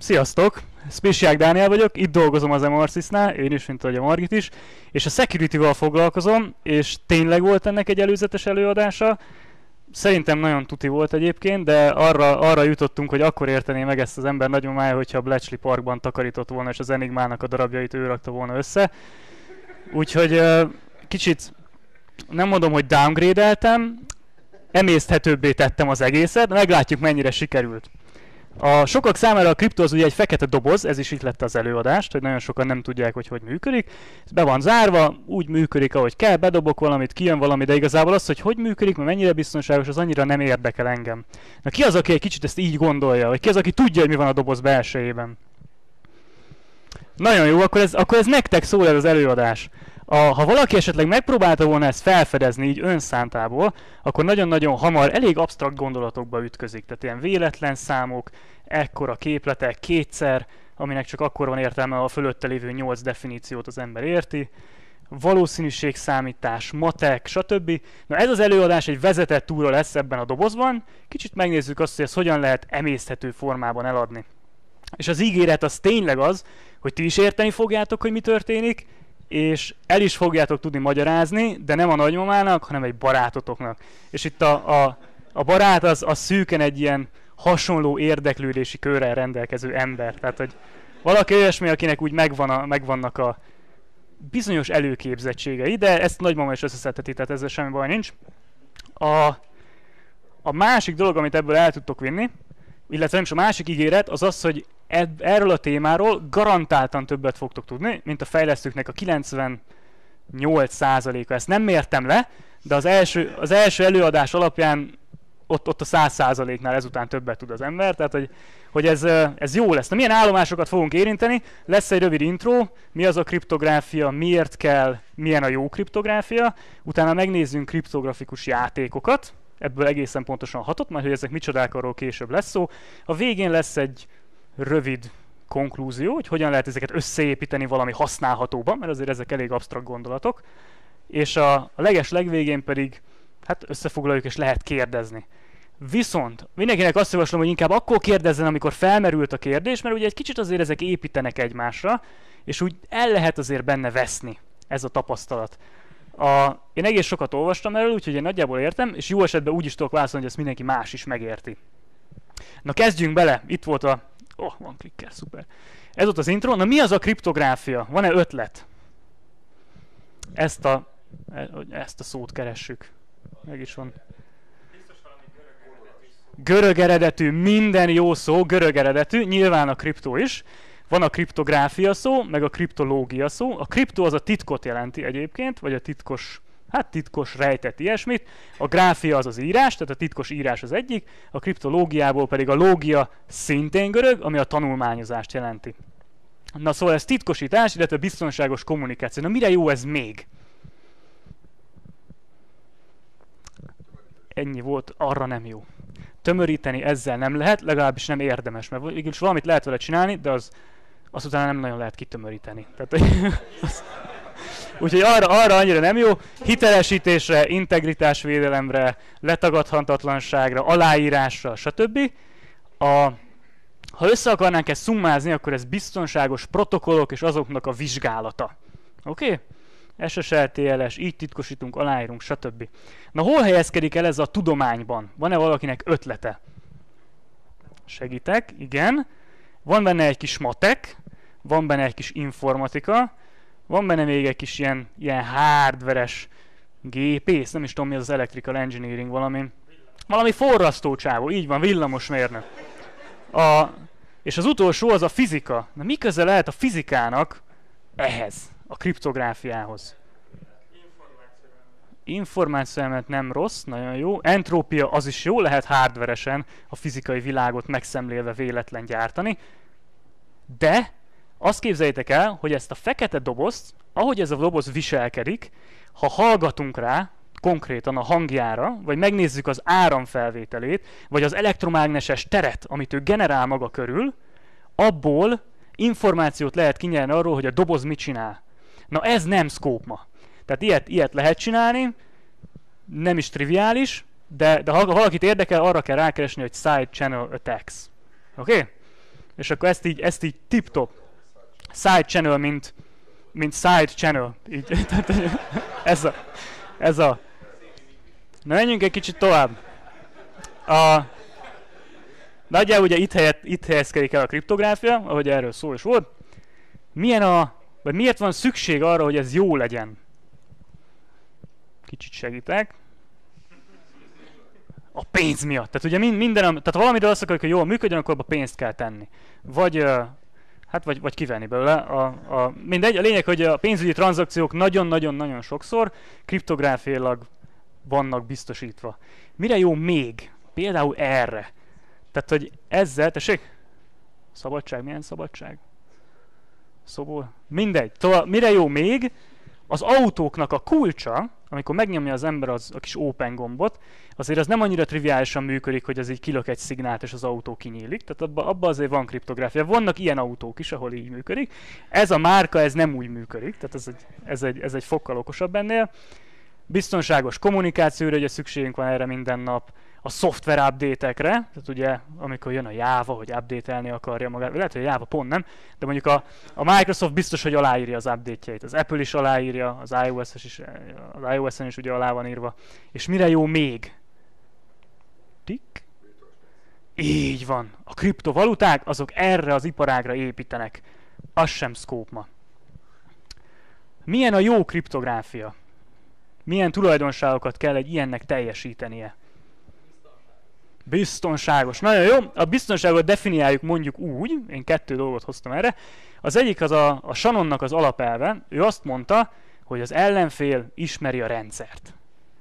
Sziasztok! Spisják Dániel vagyok, itt dolgozom az Emarsysnál, én is, mint ahogy a Margit is, és a security-val foglalkozom, és tényleg volt ennek egy előzetes előadása. Szerintem nagyon tuti volt egyébként, de arra jutottunk, hogy akkor értené meg ezt az ember nagymamája, hogyha a Bletchley Parkban takarított volna, és az Enigmának a darabjait ő rakta volna össze. Úgyhogy kicsit nem mondom, hogy downgrade-eltem, emészthetőbbé tettem az egészet, meglátjuk, mennyire sikerült. A sokak számára a kriptó az ugye egy fekete doboz, ez is itt lett az előadást, hogy nagyon sokan nem tudják, hogy hogy működik. Ez be van zárva, úgy működik, ahogy kell, bedobok valamit, kijön valami, de igazából az, hogy működik, mert mennyire biztonságos, az annyira nem érdekel engem. Na ki az, aki egy kicsit ezt így gondolja, vagy ki az, aki tudja, hogy mi van a doboz belsejében? Nagyon jó, akkor ez nektek szól ez az előadás. Ha valaki esetleg megpróbálta volna ezt felfedezni így önszántából, akkor nagyon-nagyon hamar elég absztrakt gondolatokba ütközik. Tehát ilyen véletlen számok, ekkora képletek, kétszer, aminek csak akkor van értelme, ha a fölötte lévő 8 definíciót az ember érti, valószínűségszámítás, matek, stb. Na ez az előadás egy vezetett túra lesz ebben a dobozban, kicsit megnézzük azt, hogy ezt hogyan lehet emészthető formában eladni. És az ígéret az tényleg az, hogy ti is érteni fogjátok, hogy mi történik, és el is fogjátok tudni magyarázni, de nem a nagymamának, hanem egy barátotoknak. És itt a barát az szűken egy ilyen hasonló érdeklődési körrel rendelkező ember. Tehát, hogy valaki olyasmi, akinek úgy megvannak a bizonyos előképzettségei, de ezt nagymama is összeszedheti, tehát ezzel semmi baj nincs. A másik dolog, amit ebből el tudtok vinni, illetve nem is a másik ígéret, az az, hogy erről a témáról garantáltan többet fogtok tudni, mint a fejlesztőknek a 98%-a. Ezt nem mértem le, de az első előadás alapján ott a 100%-nál ezután többet tud az ember, tehát hogy ez jó lesz. Na, milyen állomásokat fogunk érinteni? Lesz egy rövid intro, mi az a kriptográfia, miért kell, milyen a jó kriptográfia, utána megnézzünk kriptografikus játékokat, ebből egészen pontosan 6-ot, majd hogy ezek micsodák, arról később lesz szó. A végén lesz egy rövid konklúzió, hogy hogyan lehet ezeket összeépíteni valami használhatóban, mert azért ezek elég absztrakt gondolatok, és a leges-legvégén pedig hát összefoglaljuk, és lehet kérdezni. Viszont mindenkinek azt javaslom, hogy inkább akkor kérdezzen, amikor felmerült a kérdés, mert ugye egy kicsit azért ezek építenek egymásra, és úgy el lehet azért benne veszni, ez a tapasztalat. Én egész sokat olvastam erről, úgyhogy én nagyjából értem, és jó esetben úgy is tudok válaszolni, hogy ezt mindenki más is megérti. Na, kezdjünk bele! Itt volt a... Oh, van klikker, szuper. Ez ott az intro. Na, mi az a kriptográfia? Van-e ötlet? Ezt a szót keressük. Meg is van. Görög eredetű. Minden jó szó görög eredetű. Nyilván a kriptó is. Van a kriptográfia szó, meg a kriptológia szó. A kriptó az a titkot jelenti egyébként, vagy a titkos, hát titkos, rejtett ilyesmit. A gráfia az az írás, tehát a titkos írás az egyik, a kriptológiából pedig a lógia szintén görög, ami a tanulmányozást jelenti. Na, szóval ez titkosítás, illetve biztonságos kommunikáció. Na, mire jó ez még? Ennyi volt, arra nem jó. Tömöríteni ezzel nem lehet, legalábbis nem érdemes, mert végülis valamit lehet vele csinálni, de azt utána nem nagyon lehet kitömöríteni. Tehát, úgyhogy arra annyira nem jó. Hitelesítésre, integritásvédelemre, letagadhatatlanságra, aláírásra, stb. Ha össze akarnánk ezt szummázni, akkor ez biztonságos protokollok és azoknak a vizsgálata. Oké? SSL, TLS, így titkosítunk, aláírunk, stb. Na, hol helyezkedik el ez a tudományban? Van-e valakinek ötlete? Segítek, igen. Van benne egy kis matek, van benne egy kis informatika, van benne még egy kis ilyen hardveres gépész, nem is tudom mi az electrical engineering, valami forrasztócsávó, így van, villamosmérnök. És az utolsó az a fizika. Na, mi köze lehet a fizikának ehhez, a kriptográfiához? Információemet nem rossz, nagyon jó. Entrópia, az is jó, lehet hardveresen a fizikai világot megszemlélve véletlen gyártani. De azt képzeljétek el, hogy ezt a fekete dobozt, ahogy ez a doboz viselkedik, ha hallgatunk rá, konkrétan a hangjára, vagy megnézzük az áramfelvételét, vagy az elektromágneses teret, amit ő generál maga körül, abból információt lehet kinyerni arról, hogy a doboz mit csinál. Na, ez nem szkópma. Tehát ilyet lehet csinálni, nem is triviális, de ha valakit érdekel, arra kell rákeresni, hogy side channel attacks. Oké? És akkor ezt így tip-top. Side channel, mint side channel. Így, tehát, ez a. Na, menjünk egy kicsit tovább. Nagyjából ugye itt helyezkedik el a kriptográfia, ahogy erről szó is volt. Vagy miért van szükség arra, hogy ez jó legyen? Kicsit segítek. A pénz miatt. Tehát ugye tehát valamire azt akarjuk, hogy jól működjön, akkor abba pénzt kell tenni. Vagy kivenni belőle. Mindegy, a lényeg, hogy a pénzügyi tranzakciók nagyon-nagyon-nagyon sokszor kriptográfiailag vannak biztosítva. Mire jó még? Például erre. Tehát, hogy ezzel, tessék? Szabadság, milyen szabadság? Szobor? Mindegy. Mire jó még? Az autóknak a kulcsa, amikor megnyomja az ember a kis open gombot, azért az nem annyira triviálisan működik, hogy az így kilök egy szignált, és az autó kinyílik. Tehát abba azért van kriptográfia. Vannak ilyen autók is, ahol így működik. Ez a márka, ez nem úgy működik. Tehát ez egy fokkal okosabb ennél. Biztonságos kommunikációra ugye szükségünk van erre minden nap. A szoftver update-ekre, tehát ugye amikor jön a Java, hogy update-elni akarja magát, lehet, hogy a Java pont nem, de mondjuk a Microsoft biztos, hogy aláírja az update-jeit, az Apple is aláírja, az iOS-en is ugye alá van írva. És mire jó még? Tik? Így van. A kriptovaluták, azok erre az iparágra építenek. Az sem szkóp ma. Milyen a jó kriptográfia? Milyen tulajdonságokat kell egy ilyennek teljesítenie? Biztonságos. Nagyon jó. A biztonságot definiáljuk mondjuk úgy, én 2 dolgot hoztam erre. Az egyik az a Shannonnak az alapelve. Ő azt mondta, hogy az ellenfél ismeri a rendszert.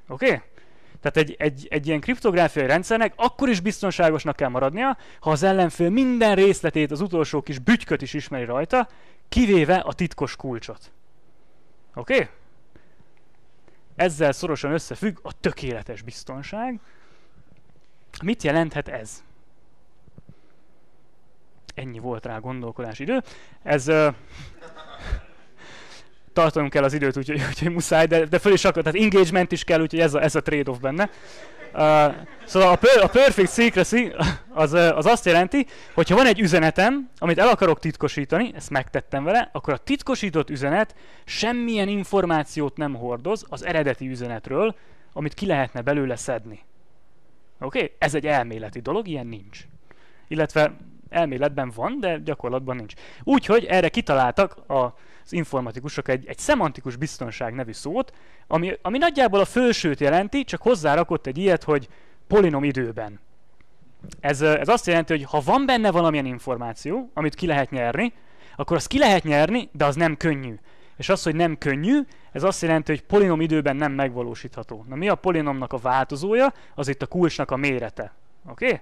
Oké? Okay? Tehát egy ilyen kriptográfiai rendszernek akkor is biztonságosnak kell maradnia, ha az ellenfél minden részletét, az utolsó kis bütyköt is ismeri rajta, kivéve a titkos kulcsot. Oké? Okay? Ezzel szorosan összefügg a tökéletes biztonság. Mit jelenthet ez? Ennyi volt rá gondolkodási idő. Tartanunk kell az időt, úgyhogy muszáj, de föl is akar, tehát engagement is kell, úgyhogy ez a trade-off benne. Szóval a perfect secrecy az azt jelenti, hogyha van egy üzenetem, amit el akarok titkosítani, ezt megtettem vele, akkor a titkosított üzenet semmilyen információt nem hordoz az eredeti üzenetről, amit ki lehetne belőle szedni. Oké? Okay? Ez egy elméleti dolog, ilyen nincs. Illetve elméletben van, de gyakorlatban nincs. Úgyhogy erre kitaláltak az informatikusok egy szemantikus biztonság nevű szót, ami nagyjából a felsőt jelenti, csak hozzárakott egy ilyet, hogy polinom időben. Ez azt jelenti, hogy ha van benne valamilyen információ, amit ki lehet nyerni, akkor azt ki lehet nyerni, de az nem könnyű. És az, hogy nem könnyű, ez azt jelenti, hogy polinom időben nem megvalósítható. Na, mi a polinomnak a változója? Az itt a kulcsnak a mérete. Oké? Okay?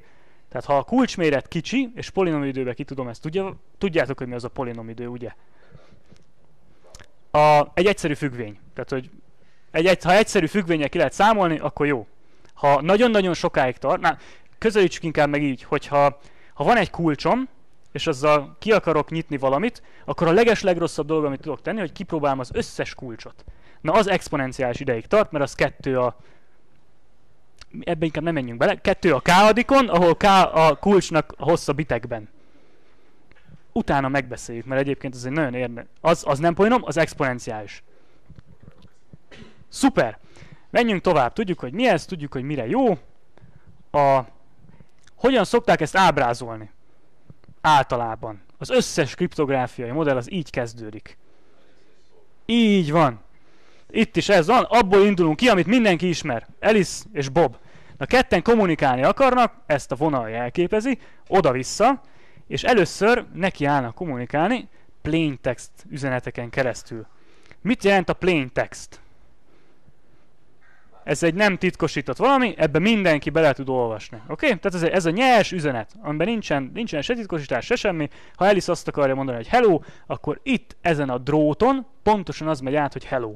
Tehát ha a kulcsméret kicsi, és polinom időben ki tudom ezt, tudjátok, hogy mi az a polinom idő, ugye? Egy egyszerű függvény. Tehát, hogy ha egyszerű függvények ki lehet számolni, akkor jó. Ha nagyon-nagyon sokáig tart, közelítsük inkább meg így, hogy ha van egy kulcsom, és azzal ki akarok nyitni valamit, akkor a legeslegrosszabb dolog, amit tudok tenni, hogy kipróbálom az összes kulcsot. Na, az exponenciális ideig tart, mert az 2 a... Ebben inkább nem menjünk bele. 2 a k-adikon, ahol k a kulcsnak a hossza bitekben. Utána megbeszéljük, mert egyébként ez egy nagyon érdekes. Az nem polinom, az exponenciális. Szuper! Menjünk tovább. Tudjuk, hogy mi ez, tudjuk, hogy mire jó. Hogyan szokták ezt ábrázolni? Általában. Az összes kriptográfiai modell az így kezdődik. Így van. Itt is ez van, abból indulunk ki, amit mindenki ismer. Alice és Bob. Na, ketten kommunikálni akarnak, ezt a vonal jelképezi, oda-vissza, és először nekiállnak kommunikálni plaintext üzeneteken keresztül. Mit jelent a plaintext? Ez egy nem titkosított valami, ebbe mindenki bele tud olvasni. Oké? Okay? Tehát ez a nyers üzenet, amiben nincsen se titkosítás, se semmi. Ha Alice azt akarja mondani, hogy hello, akkor itt, ezen a dróton pontosan az megy át, hogy hello.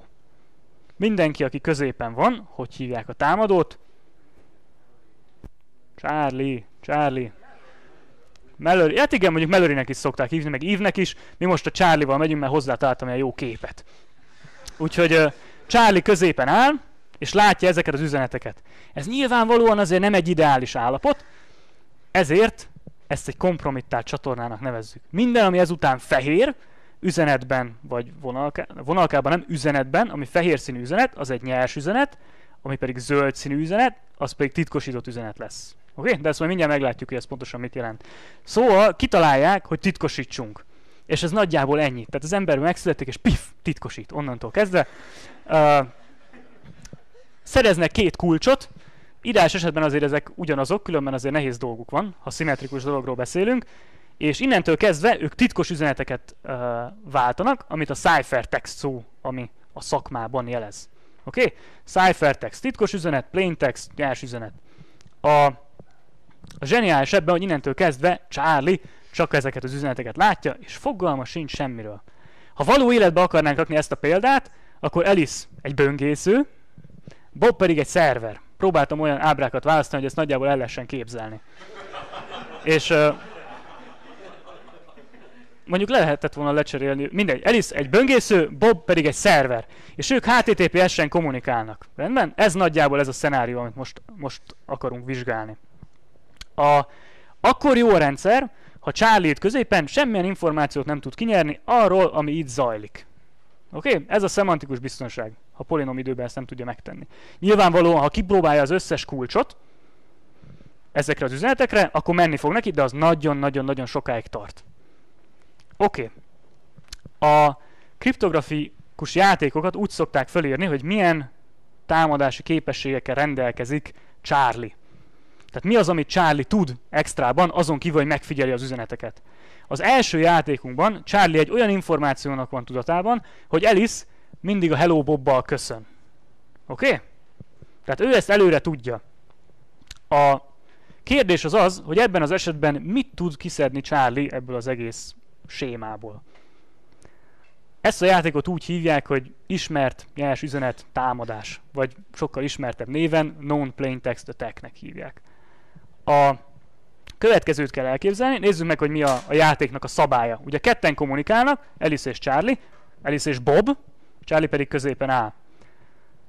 Mindenki, aki középen van, hogy hívják a támadót? Charlie. Mallory. Hát igen, mondjuk Mallorynek is szokták hívni, meg Eve-nek is. Mi most a Charlie-val megyünk, mert hozzátaláltam egy jó képet. Úgyhogy Charlie középen áll, és látja ezeket az üzeneteket. Ez nyilvánvalóan azért nem egy ideális állapot, ezért ezt egy kompromittált csatornának nevezzük. Minden, ami ezután fehér, üzenetben vagy vonalkában, nem üzenetben, ami fehér színű üzenet, az egy nyers üzenet, ami pedig zöld színű üzenet, az pedig titkosított üzenet lesz. Oké? Okay? De ezt majd mindjárt meglátjuk, hogy ez pontosan mit jelent. Szóval kitalálják, hogy titkosítsunk. És ez nagyjából ennyi. Tehát az ember megszületik, és pif, titkosít, onnantól kezdve. Szereznek két kulcsot. Ideális esetben azért ezek ugyanazok, különben azért nehéz dolguk van, ha szimmetrikus dologról beszélünk. És innentől kezdve ők titkos üzeneteket váltanak, amit a ciphertext szó, ami a szakmában jelez. Oké? Okay? Ciphertext titkos üzenet, plaintext nyers üzenet. A zseniális ebben, hogy innentől kezdve Charlie csak ezeket az üzeneteket látja, és fogalma sincs semmiről. Ha való életbe akarnánk rakni ezt a példát, akkor Alice egy böngésző, Bob pedig egy szerver. Próbáltam olyan ábrákat választani, hogy ezt nagyjából el lehessen képzelni. És mondjuk lehetett volna lecserélni, mindegy, Alice egy böngésző, Bob pedig egy szerver. És ők HTTPS-en kommunikálnak. Rendben? Ez nagyjából ez a szenárió, amit most akarunk vizsgálni. Akkor jó a rendszer, ha Charlie itt középen semmilyen információt nem tud kinyerni arról, ami itt zajlik. Oké? Okay? Ez a szemantikus biztonság, ha polinom időben ezt nem tudja megtenni. Nyilvánvalóan, ha kipróbálja az összes kulcsot ezekre az üzenetekre, akkor menni fog neki, de az nagyon-nagyon-nagyon sokáig tart. Oké. Okay. A kriptografikus játékokat úgy szokták felírni, hogy milyen támadási képességekkel rendelkezik Charlie. Tehát mi az, amit Charlie tud extrában, azon kívül, hogy megfigyeli az üzeneteket. Az első játékunkban Charlie egy olyan információnak van tudatában, hogy Alice mindig a Hello Bobbal köszön. Oké? Okay? Tehát ő ezt előre tudja. A kérdés az az, hogy ebben az esetben mit tud kiszedni Charlie ebből az egész sémából. Ezt a játékot úgy hívják, hogy ismert nyers üzenet támadás, vagy sokkal ismertebb néven known plaintext attack-nek hívják. A következőt kell elképzelni, nézzük meg, hogy mi a játéknak a szabálya. Ugye ketten kommunikálnak, Alice és Charlie, Alice és Bob, Charlie pedig középen áll.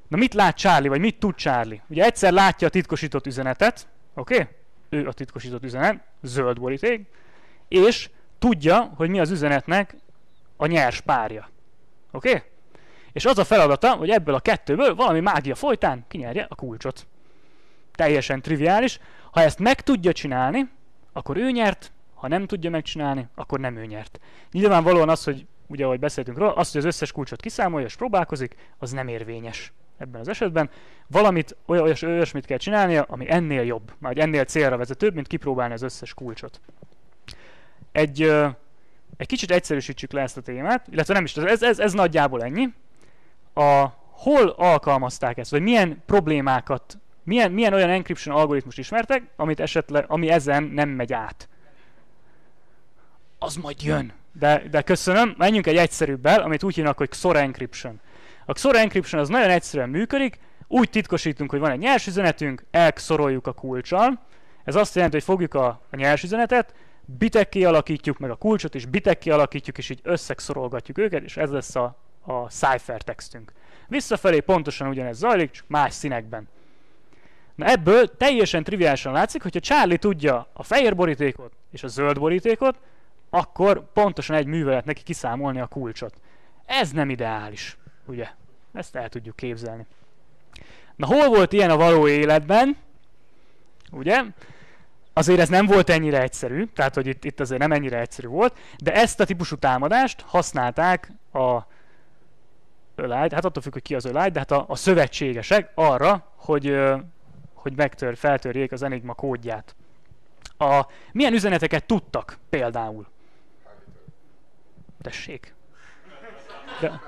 Na mit lát Charlie, vagy mit tud Charlie? Ugye egyszer látja a titkosított üzenetet, oké? Okay? Ő a titkosított üzenet, zöld boríték, és tudja, hogy mi az üzenetnek a nyers párja. Oké? Okay? És az a feladata, hogy ebből a kettőből valami mágia folytán kinyerje a kulcsot. Teljesen triviális. Ha ezt meg tudja csinálni, akkor ő nyert, ha nem tudja megcsinálni, akkor nem ő nyert. Nyilvánvalóan az, hogy ugye ahogy beszéltünk róla, az, hogy az összes kulcsot kiszámolja és próbálkozik, az nem érvényes ebben az esetben. Valamit olyasmit kell csinálnia, ami ennél jobb, vagy ennél célra vezetőbb, mint kipróbálni az összes kulcsot. Egy kicsit egyszerűsítsük le ezt a témát, illetve nem is, ez nagyjából ennyi. Hol alkalmazták ezt, vagy milyen problémákat, milyen olyan encryption algoritmust ismertek, amit ami ezen nem megy át? Az majd jön. De köszönöm, menjünk egy egyszerűbbel, amit úgy hívnak, hogy XOR encryption. A XOR encryption az nagyon egyszerűen működik, úgy titkosítunk, hogy van egy nyers üzenetünk, elkszoroljuk a kulccsal. Ez azt jelenti, hogy fogjuk a nyers üzenetet, bitekké alakítjuk meg a kulcsot, és bitekké alakítjuk, és így összegszorolgatjuk őket, és ez lesz a ciphertextünk. Visszafelé pontosan ugyanez zajlik, csak más színekben. Na ebből teljesen triviálisan látszik, hogyha Charlie tudja a fehér borítékot és a zöld borítékot, akkor pontosan egy művelet neki kiszámolni a kulcsot. Ez nem ideális, ugye? Ezt el tudjuk képzelni. Na hol volt ilyen a való életben? Ugye? Azért ez nem volt ennyire egyszerű, tehát hogy itt azért nem ennyire egyszerű volt, de ezt a típusú támadást használták hát attól függ, hogy ki az ölágy, de hát a szövetségesek arra, hogy feltörjék az Enigma kódját. Milyen üzeneteket tudtak például? Tessék. De...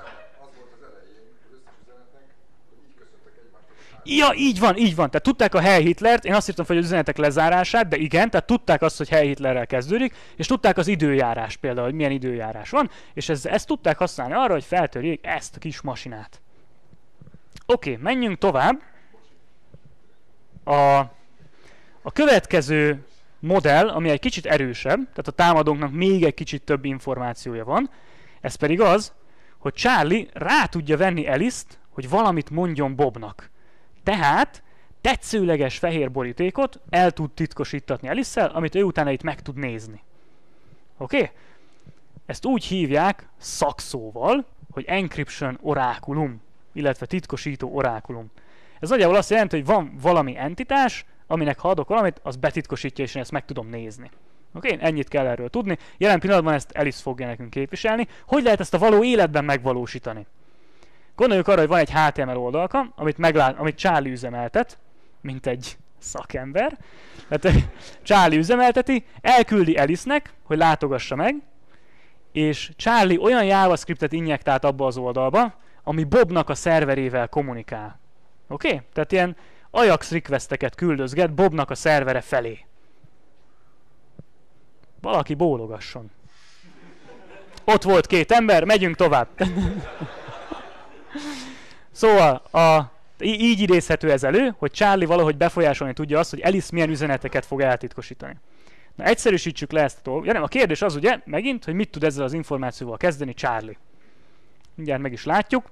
Ja, így van. Tehát tudták a Heil Hitlert, én azt hittem, hogy az üzenetek lezárását, de igen, tehát tudták azt, hogy Heil Hitlerrel kezdődik, és tudták az időjárás például, hogy milyen időjárás van, és ezt tudták használni arra, hogy feltörjék ezt a kis masinát. Oké, menjünk tovább. A következő modell, ami egy kicsit erősebb, tehát a támadónknak még egy kicsit több információja van, ez pedig az, hogy Charlie rá tudja venni Alice-t, hogy valamit mondjon Bobnak. Tehát tetszőleges fehér borítékot el tud titkosítatni Alice-szel, amit ő utána itt meg tud nézni. Oké? Okay? Ezt úgy hívják szakszóval, hogy encryption orákulum, illetve titkosító orákulum. Ez nagyjából azt jelenti, hogy van valami entitás, aminek ha adok valamit, az betitkosítja, és én ezt meg tudom nézni. Oké, okay? Ennyit kell erről tudni. Jelen pillanatban ezt Alice fogja nekünk képviselni. Hogy lehet ezt a való életben megvalósítani? Gondoljuk arra, hogy van egy HTML oldalka, amit Charlie üzemeltet, mint egy szakember. Tehát Charlie üzemelteti, elküldi Alice-nek, hogy látogassa meg, és Charlie olyan JavaScriptet injektált abba az oldalba, ami Bobnak a szerverével kommunikál. Oké? Okay? Tehát ilyen Ajax requesteket küldözget Bobnak a szervere felé. Valaki bólogasson. Ott volt két ember, megyünk tovább. Szóval így idézhető ez elő, hogy Charlie valahogy befolyásolni tudja azt, hogy Alice milyen üzeneteket fog eltitkosítani. Na, egyszerűsítsük le ezt a dolgot. Ja, nem, a kérdés az ugye megint, hogy mit tud ezzel az információval kezdeni Charlie. Mindjárt meg is látjuk.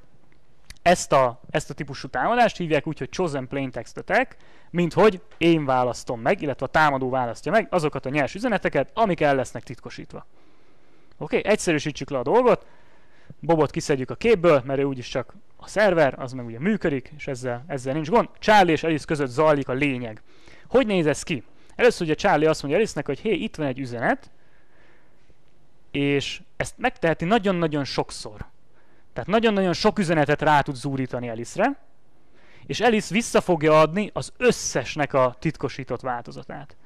Ezt a típusú támadást hívják úgy, hogy chosen plaintext attack, mint hogy én választom meg, illetve a támadó választja meg azokat a nyers üzeneteket, amik el lesznek titkosítva. Oké, egyszerűsítsük le a dolgot. Bobot kiszedjük a képből, mert ő úgyis csak a szerver, az meg ugye működik, és ezzel nincs gond. Charlie és Alice között zajlik a lényeg. Hogy néz ez ki? Először ugye Charlie azt mondja Alice-nek, hogy hé, itt van egy üzenet, és ezt megteheti nagyon-nagyon sokszor. Tehát nagyon-nagyon sok üzenetet rá tud zúrítani Alice-re, és Alice vissza fogja adni az összesnek a titkosított változatát.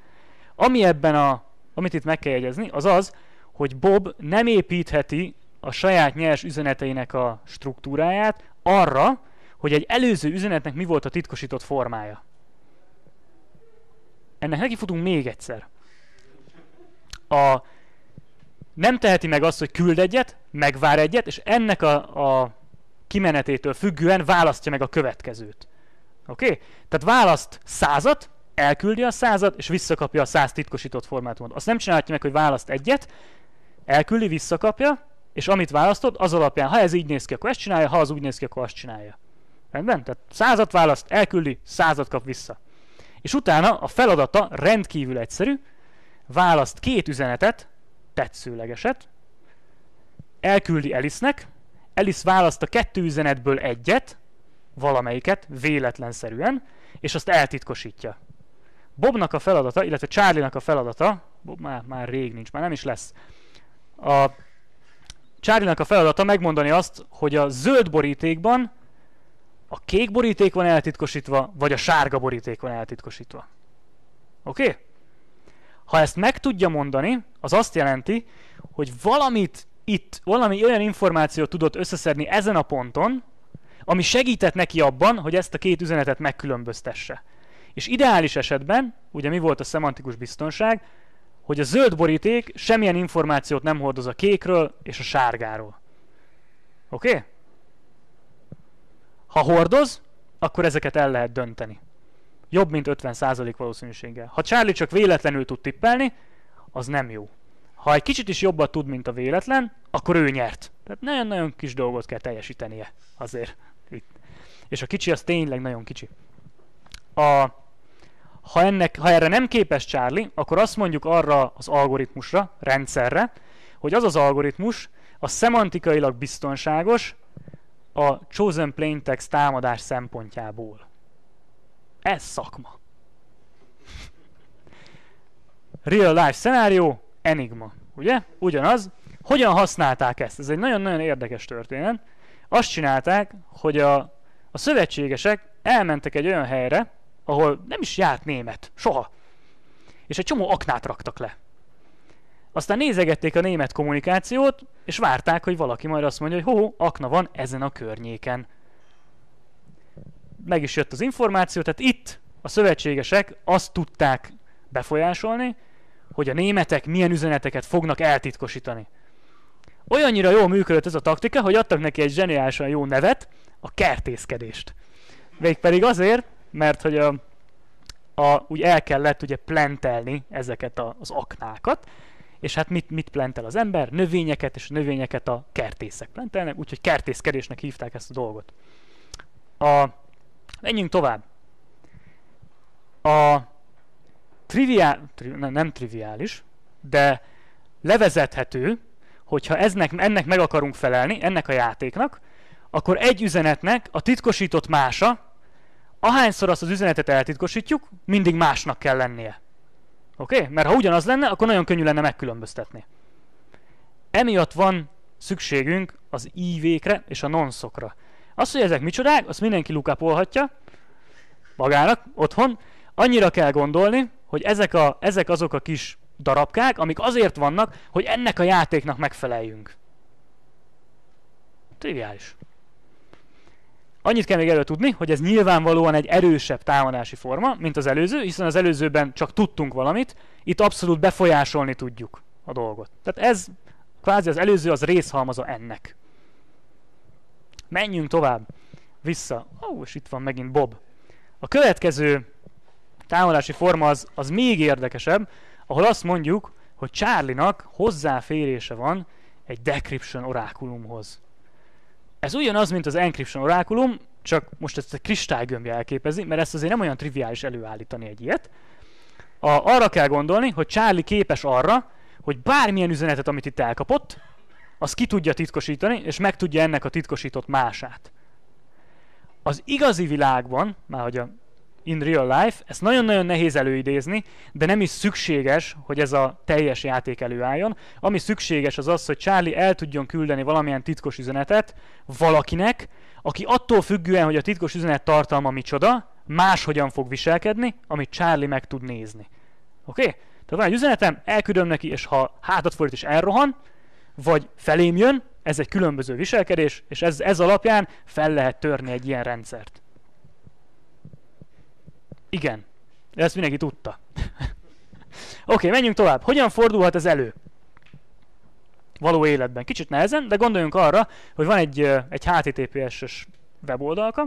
Ami ebben amit itt meg kell jegyezni, az az, hogy Bob nem építheti a saját nyers üzeneteinek a struktúráját arra, hogy egy előző üzenetnek mi volt a titkosított formája. Ennek nekifutunk még egyszer. Nem teheti meg azt, hogy küld egyet, megvár egyet, és ennek a kimenetétől függően választja meg a következőt. Oké? Okay? Tehát választ 100-at, elküldi a 100-at, és visszakapja a 100 titkosított formátumot. Azt nem csinálhatja meg, hogy választ egyet, elküldi, visszakapja, és amit választod, az alapján, ha ez így néz ki, akkor ezt csinálja, ha az úgy néz ki, akkor azt csinálja. Rendben? Tehát 100-at választ, elküldi, 100-at kap vissza. És utána a feladata rendkívül egyszerű, választ két üzenetet, tetszőlegeset, elküldi Alice-nek, Alice választ a 2 üzenetből egyet, valamelyiket, véletlenszerűen, és azt eltitkosítja. Bobnak a feladata, illetve Charlie-nak a feladata, Bob már rég nincs, már nem is lesz, Charlie-nak a feladata megmondani azt, hogy a zöld borítékban a kék boríték van eltitkosítva, vagy a sárga boríték van eltitkosítva. Oké? Okay? Ha ezt meg tudja mondani, az azt jelenti, hogy valami olyan információt tudott összeszedni ezen a ponton, ami segített neki abban, hogy ezt a két üzenetet megkülönböztesse. És ideális esetben, ugye mi volt a szemantikus biztonság, hogy a zöld boríték semmilyen információt nem hordoz a kékről és a sárgáról. Oké? Okay? Ha hordoz, akkor ezeket el lehet dönteni. Jobb, mint 50% valószínűséggel. Ha Charlie csak véletlenül tud tippelni, az nem jó. Ha egy kicsit is jobbat tud, mint a véletlen, akkor ő nyert. Tehát nagyon-nagyon kis dolgot kell teljesítenie azért itt. És a kicsi az tényleg nagyon kicsi. Ha erre nem képes Charlie, akkor azt mondjuk arra az algoritmusra, rendszerre, hogy az az algoritmus a szemantikailag biztonságos a chosen plaintext támadás szempontjából. Ez szakma. Real life szenárió, Enigma. Ugye? Ugyanaz. Hogyan használták ezt? Ez egy nagyon-nagyon érdekes történet. Azt csinálták, hogy a szövetségesek elmentek egy olyan helyre, ahol nem is járt német. Soha. És egy csomó aknát raktak le. Aztán nézegették a német kommunikációt, és várták, hogy valaki majd azt mondja, hogy ho-ho, akna van ezen a környéken. Meg is jött az információ, tehát itt a szövetségesek azt tudták befolyásolni, hogy a németek milyen üzeneteket fognak eltitkosítani. Olyannyira jól működött ez a taktika, hogy adtak neki egy zseniálisan jó nevet, a kertészkedést. Végpedig azért, mert hogy úgy el kellett ugye plentelni ezeket az aknákat, és hát mit plentel az ember? Növényeket, és a növényeket a kertészek plentelnek, úgyhogy kertészkedésnek hívták ezt a dolgot. Menjünk tovább. a nem triviális, de levezethető, hogyha ennek meg akarunk felelni, ennek a játéknak, akkor egy üzenetnek a titkosított mása, ahányszor azt az üzenetet eltitkosítjuk, mindig másnak kell lennie. Oké? Okay? Mert ha ugyanaz lenne, akkor nagyon könnyű lenne megkülönböztetni. Emiatt van szükségünk az IV-kre és a nonszokra. Az, hogy ezek micsodák, azt mindenki lookupolhatja magának otthon. Annyira kell gondolni, hogy ezek azok a kis darabkák, amik azért vannak, hogy ennek a játéknak megfeleljünk. Triviális. Annyit kell még tudni, hogy ez nyilvánvalóan egy erősebb támadási forma, mint az előző, hiszen az előzőben csak tudtunk valamit, itt abszolút befolyásolni tudjuk a dolgot. Tehát ez, kvázi az előző, az részhalmaza ennek. Menjünk tovább. Vissza. Ó, és itt van megint Bob. A következő támadási forma az még érdekesebb, ahol azt mondjuk, hogy Charlie-nak hozzáférése van egy decryption orákulumhoz. Ez ugyanaz, mint az encryption orákulum, csak most ezt a kristálygömbje elképezi, mert ezt azért nem olyan triviális előállítani egy ilyet. Arra kell gondolni, hogy Charlie képes arra, hogy bármilyen üzenetet, amit itt elkapott, azt ki tudja titkosítani, és megtudja ennek a titkosított mását. Az igazi világban, már hogy a in real life, ezt nagyon-nagyon nehéz előidézni, de nem is szükséges, hogy ez a teljes játék előálljon. Ami szükséges az az, hogy Charlie el tudjon küldeni valamilyen titkos üzenetet valakinek, aki attól függően, hogy a titkos üzenet tartalma micsoda, máshogyan fog viselkedni, amit Charlie meg tud nézni. Oké? Okay? Tehát van egy üzenetem, elküldöm neki, és ha hátat fordít és elrohan, vagy felém jön, ez egy különböző viselkedés, és ez alapján fel lehet törni egy ilyen rendszert. Igen, ezt mindenki tudta. Oké, menjünk tovább. Hogyan fordulhat ez elő? Való életben. Kicsit nehezen, de gondoljunk arra, hogy van egy HTTPS-es weboldalka,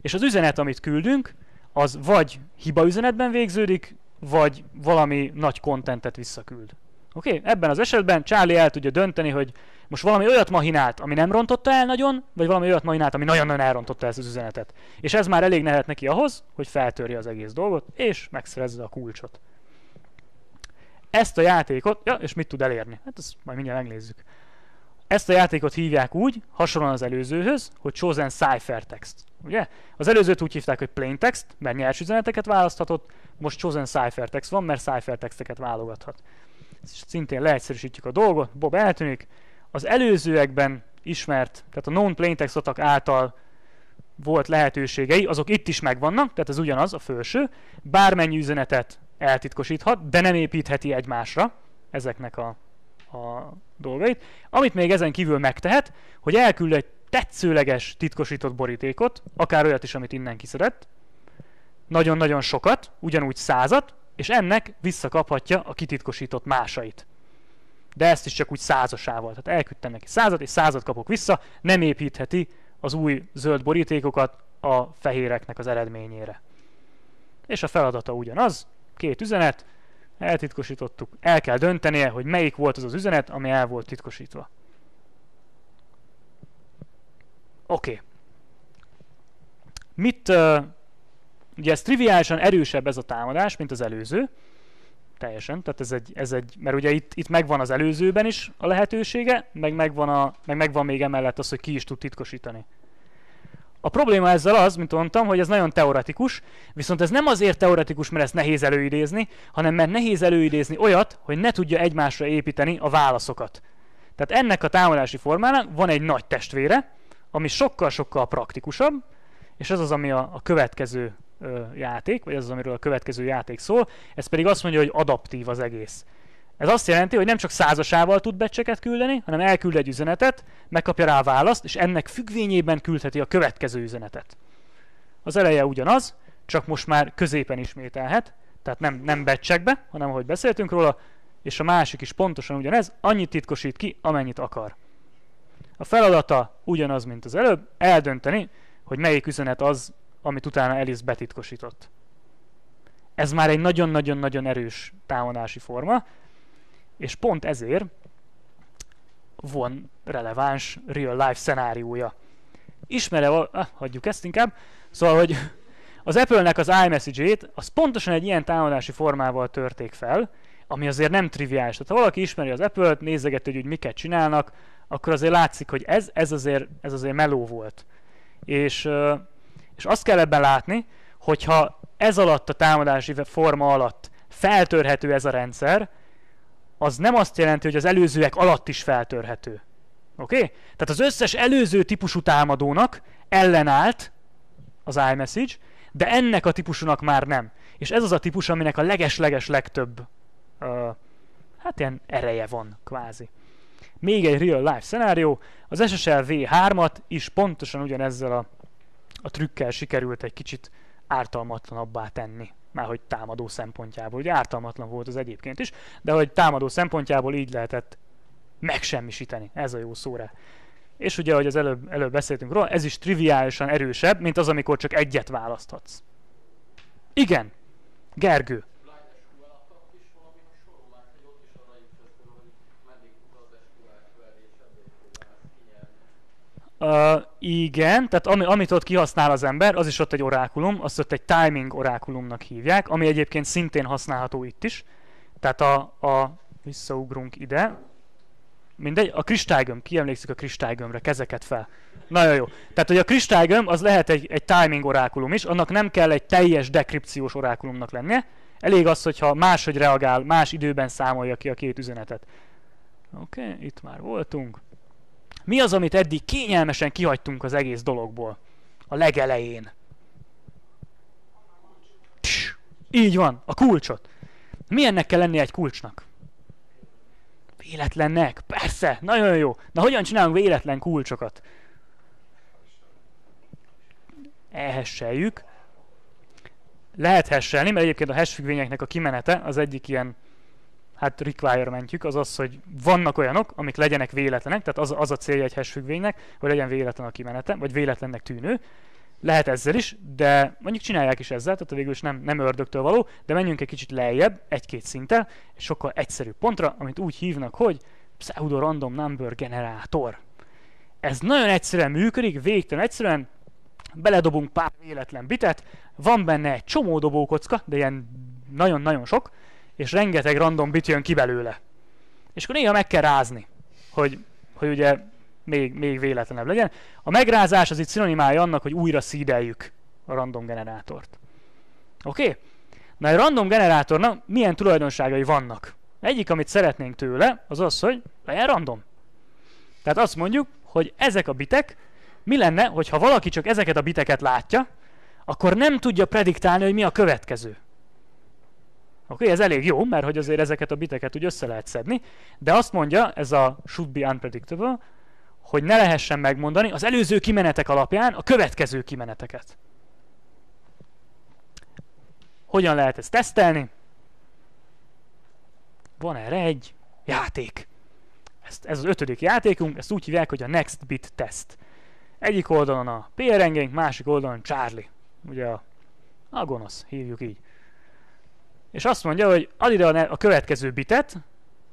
és az üzenet, amit küldünk, az vagy hibaüzenetben végződik, vagy valami nagy kontentet visszaküld. Oké, ebben az esetben Charlie el tudja dönteni, hogy most valami olyat mahinált, ami nem rontotta el nagyon, vagy valami olyat mahinált, ami nagyon-nagyon elrontotta ezt az üzenetet. És ez már elég lehet neki ahhoz, hogy feltörje az egész dolgot, és megszerezze a kulcsot. Ezt a játékot, ja, és mit tud elérni? Hát ezt majd mindjárt megnézzük. Ezt a játékot hívják úgy, hasonlóan az előzőhöz, hogy chosen ciphertext. Ugye? Az előzőt úgy hívták, hogy plaintext, mert nyers üzeneteket választhatott, most chosen ciphertext van, mert ciphertexteket válogathat. Szintén leegyszerűsítjük a dolgot, Bob eltűnik. Az előzőekben ismert, tehát a known plaintext attack által volt lehetőségei, azok itt is megvannak, tehát ez ugyanaz, a felső. Bármennyi üzenetet eltitkosíthat, de nem építheti egymásra ezeknek a dolgait. Amit még ezen kívül megtehet, hogy elküld egy tetszőleges titkosított borítékot, akár olyat is, amit innen kiszedett, nagyon-nagyon sokat, ugyanúgy 100-at, és ennek visszakaphatja a kititkosított másait. De ezt is csak úgy 100-asával. Tehát elküldtem neki 100-at, és 100-at kapok vissza, nem építheti az új zöld borítékokat a fehéreknek az eredményére. És a feladata ugyanaz, két üzenet, eltitkosítottuk, el kell döntenie, hogy melyik volt az az üzenet, ami el volt titkosítva. Oké. Ugye ez triviálisan erősebb ez a támadás, mint az előző. Teljesen, tehát mert ugye itt megvan az előzőben is a lehetősége, meg megvan még emellett az, hogy ki is tud titkosítani. A probléma ezzel az, mint mondtam, hogy ez nagyon teoretikus, viszont ez nem azért teoretikus, mert ezt nehéz előidézni, hanem mert nehéz előidézni olyat, hogy ne tudja egymásra építeni a válaszokat. Tehát ennek a támadási formának van egy nagy testvére, ami sokkal-sokkal praktikusabb, és ez az, ami a következő játék, vagy ez az, amiről a következő játék szól, ez pedig azt mondja, hogy adaptív az egész. Ez azt jelenti, hogy nem csak 100-asával tud batcheket küldeni, hanem elküld egy üzenetet, megkapja rá a választ, és ennek függvényében küldheti a következő üzenetet. Az eleje ugyanaz, csak most már középen ismételhet, tehát nem batchekbe, hanem ahogy beszéltünk róla, és a másik is pontosan ugyanez, annyit titkosít ki, amennyit akar. A feladata ugyanaz, mint az előbb, eldönteni, hogy melyik üzenet az, amit utána Alice betitkosított. Ez már egy nagyon-nagyon-nagyon erős támadási forma, és pont ezért van releváns real life szenáriója. Hagyjuk ezt inkább. Szóval, hogy Az Apple-nek az iMessage-ét, az pontosan egy ilyen támadási formával törték fel, ami azért nem triviális. Tehát ha valaki ismeri az Apple-t, nézegeti, hogy miket csinálnak, akkor azért látszik, hogy ez azért meló volt. És azt kell ebben látni, hogyha ez alatt a támadási forma alatt feltörhető ez a rendszer, az nem azt jelenti, hogy az előzőek alatt is feltörhető. Oké? Okay? Tehát az összes előző típusú támadónak ellenállt az iMessage, de ennek a típusúnak már nem. És ez az a típus, aminek a leges-leges legtöbb hát ilyen ereje van, kvázi. Még egy real life szenárió, az SSL V3-at is pontosan ugyanezzel a trükkel sikerült egy kicsit ártalmatlanabbá tenni. Márhogy támadó szempontjából, ugye ártalmatlan volt az egyébként is, de hogy támadó szempontjából így lehetett megsemmisíteni, ez a jó szó rá. És ugye, ahogy az előbb beszéltünk róla, ez is triviálisan erősebb, mint az, amikor csak egyet választhatsz. Igen, Gergő. Igen, tehát amit ott kihasznál az ember, az is ott egy orákulum, azt ott egy timing orákulumnak hívják, ami egyébként szintén használható itt is. Tehát visszaugrunk ide. Mindegy, a kristálygömb, kiemlékszik a kristálygömbre, kezeket fel. Nagyon jó. Tehát, hogy a kristálygömb az lehet egy timing orákulum is, annak nem kell egy teljes dekripciós orákulumnak lennie. Elég az, hogyha máshogy reagál, más időben számolja ki a két üzenetet. Oké, itt már voltunk. Mi az, amit eddig kényelmesen kihagytunk az egész dologból? A legelején. Tss, így van, a kulcsot. Milyennek kell lennie egy kulcsnak? Véletlennek, persze, nagyon jó. Na hogyan csinálunk véletlen kulcsokat? Elhesseljük. Lehet hesselni, mert egyébként a hash függvényeknek a kimenete az egyik ilyen requirementjük, az az, hogy vannak olyanok, amik legyenek véletlenek, tehát az a célja egy hash függvénynek, hogy legyen véletlen a kimenete, vagy véletlennek tűnő. Lehet ezzel is, de mondjuk csinálják is ezzel, tehát végül is nem ördögtől való, de menjünk egy kicsit lejjebb, egy-két szinttel, és sokkal egyszerűbb pontra, amit úgy hívnak, hogy pseudo random number generátor. Ez nagyon egyszerűen működik, végtelen egyszerűen, beledobunk pár véletlen bitet, van benne egy csomó dobókocka, de ilyen nagyon-nagyon sok, és rengeteg random bit jön ki belőle. És akkor néha meg kell rázni, hogy ugye még véletlenebb legyen. A megrázás az itt szinonimája annak, hogy újra szídeljük a random generátort. Oké? Okay? Na, egy random generátornak milyen tulajdonságai vannak? Egyik, amit szeretnénk tőle, az az, hogy legyen random. Tehát azt mondjuk, hogy ezek a bitek, mi lenne, hogyha valaki csak ezeket a biteket látja, akkor nem tudja prediktálni, hogy mi a következő. Oké, ez elég jó, mert hogy azért ezeket a biteket úgy össze lehet szedni, de azt mondja, ez a should be unpredictable, hogy ne lehessen megmondani az előző kimenetek alapján a következő kimeneteket. Hogyan lehet ezt tesztelni? Van erre egy játék. Ez az 5. játékunk, ezt úgy hívják, hogy a next bit test. Egyik oldalon a PRNG-nk, másik oldalon Charlie. Ugye a gonosz, hívjuk így. És azt mondja, hogy add ide a következő bitet,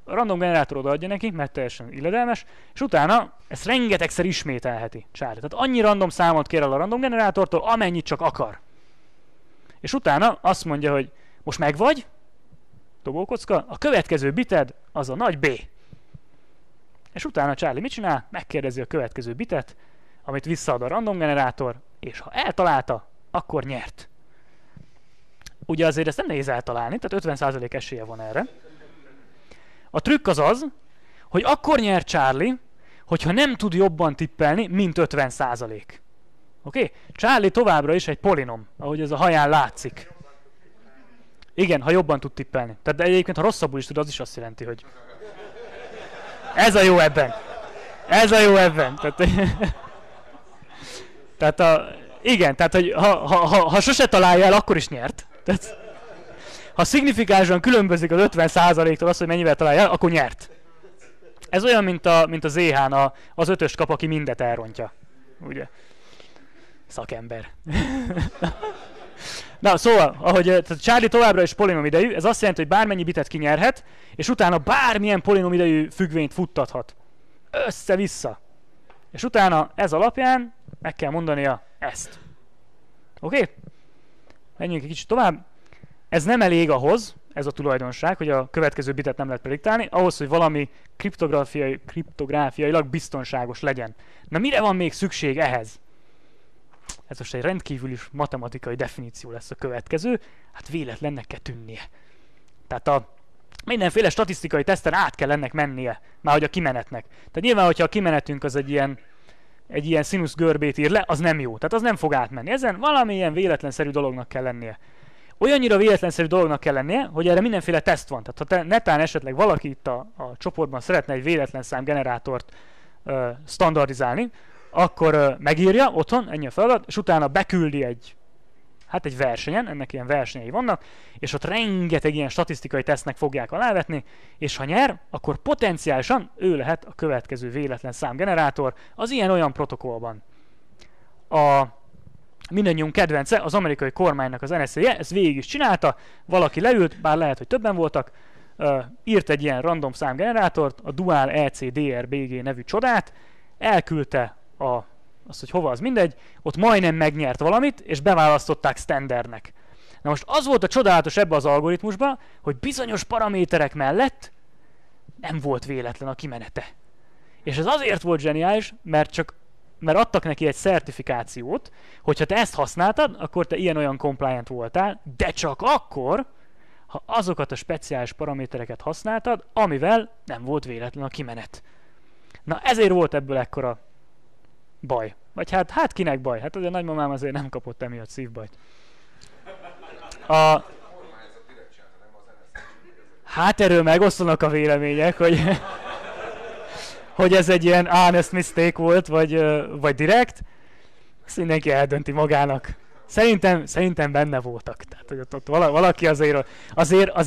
a random generátor odaadja neki, mert teljesen illedelmes, és utána ezt rengetegszer ismételheti Charlie. Tehát annyi random számot kér el a random generátortól, amennyit csak akar. És utána azt mondja, hogy most megvagy, dobókocka, a következő bited az a nagy B. És utána Charlie mit csinál? Megkérdezi a következő bitet, amit visszaad a random generátor, és ha eltalálta, akkor nyert. Ugye azért ezt nem nehéz eltalálni, tehát 50% esélye van erre. A trükk az az, hogy akkor nyer Charlie, hogyha nem tud jobban tippelni, mint 50%. Oké? Charlie továbbra is egy polinom, ahogy ez a haján látszik. Igen, ha jobban tud tippelni. Tehát de egyébként, ha rosszabbul is tud, az is azt jelenti, hogy... Ez a jó ebben! Ez a jó ebben! Tehát igen, tehát hogy ha sose találja el, akkor is nyert. Tehát, ha szignifikánsan különbözik az 50%-tól az, hogy mennyivel találja el, akkor nyert. Ez olyan, mint a ZH-n az 5-ös kap, aki mindet elrontja. Ugye? Szakember. Na, szóval, ahogy Charlie továbbra is polinom idejű, ez azt jelenti, hogy bármennyi bitet kinyerhet, és utána bármilyen polinom idejű függvényt futtathat. Össze-vissza. És utána ez alapján meg kell mondania ezt. Oké? Okay? Menjünk egy kicsit tovább. Ez nem elég ahhoz, ez a tulajdonság, hogy a következő bitet nem lehet prediktálni, ahhoz, hogy valami kriptográfiailag biztonságos legyen. Na mire van még szükség ehhez? Ez most egy rendkívül is matematikai definíció lesz a következő, hát véletlennek kell tűnnie. Tehát a mindenféle statisztikai teszten át kell ennek mennie, már hogy a kimenetnek. Tehát nyilván, hogyha a kimenetünk az egy ilyen színusz görbét ír le, az nem jó, tehát az nem fog átmenni. Ezen valamilyen véletlenszerű dolognak kell lennie. Olyannyira véletlenszerű dolognak kell lennie, hogy erre mindenféle teszt van. Tehát ha te netán esetleg valaki itt a csoportban szeretne egy véletlenszám generátort standardizálni, akkor megírja otthon, ennyi a feladat, és utána beküldi egy versenyen, ennek ilyen versenyei vannak, és ott rengeteg ilyen statisztikai tesztnek fogják alávetni, és ha nyer, akkor potenciálisan ő lehet a következő véletlen számgenerátor az ilyen-olyan protokollban. A mindannyiunk kedvence, az amerikai kormánynak az NSA-je, ezt végig is csinálta, valaki leült, bár lehet, hogy többen voltak, írt egy ilyen random számgenerátort, a Dual ECDRBG nevű csodát, elküldte azt, hogy hova, az mindegy, ott majdnem megnyert valamit, és beválasztották standardnek. Na most az volt a csodálatos ebbe az algoritmusba, hogy bizonyos paraméterek mellett nem volt véletlen a kimenete. És ez azért volt zseniális, mert adtak neki egy szertifikációt, hogyha te ezt használtad, akkor te ilyen-olyan compliant voltál, de csak akkor, ha azokat a speciális paramétereket használtad, amivel nem volt véletlen a kimenet. Na ezért volt ebből ekkora baj. Vagy hát kinek baj? Hát az a nagymamám azért nem kapott emiatt szívbajt. Hát erről megosztanak a vélemények, hogy ez egy ilyen honest mistake volt, vagy direkt. Ezt mindenki eldönti magának. Szerintem benne voltak. Tehát, hogy ott valaki azért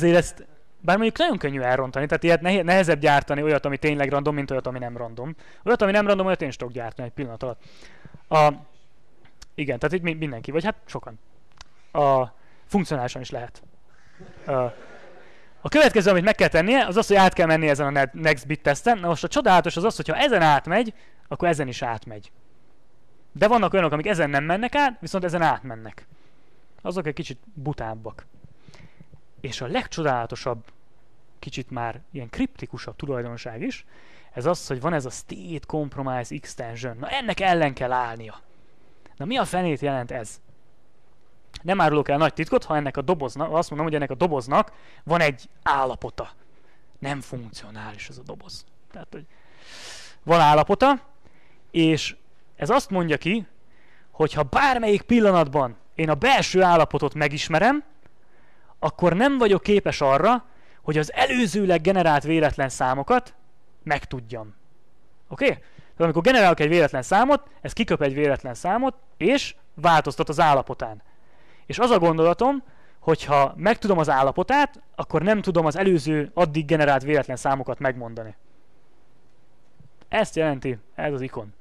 ezt... Bár mondjuk nagyon könnyű elrontani, tehát ilyet nehezebb gyártani olyat, ami tényleg random, mint olyat, ami nem random. Olyat, ami nem random, olyat én is tudok gyártani egy pillanat alatt. Igen, tehát itt mindenki, vagy hát sokan. Funkcionálisan is lehet. A következő, amit meg kell tennie, az az, hogy át kell menni ezen a next bit testen. Na most a csodálatos az az, hogyha ezen átmegy, akkor ezen is átmegy. De vannak olyanok, amik ezen nem mennek át, viszont ezen átmennek. Azok egy kicsit butábbak. És a legcsodálatosabb, kicsit már ilyen kriptikusabb tulajdonság is, ez az, hogy van ez a state compromise extension. Na ennek ellen kell állnia. Na mi a fenét jelent ez? Nem árulok el nagy titkot, ha ennek a doboznak, azt mondom, hogy ennek a doboznak van egy állapota. Nem funkcionális ez a doboz. Tehát, hogy van állapota, és ez azt mondja ki, hogy ha bármelyik pillanatban én a belső állapotot megismerem, akkor nem vagyok képes arra, hogy az előzőleg generált véletlen számokat megtudjam. Oké? Okay? Tehát amikor generálok egy véletlen számot, ez kiköp egy véletlen számot, és változtat az állapotán. És az a gondolatom, hogyha megtudom az állapotát, akkor nem tudom az előző addig generált véletlen számokat megmondani. Ezt jelenti ez az ikon.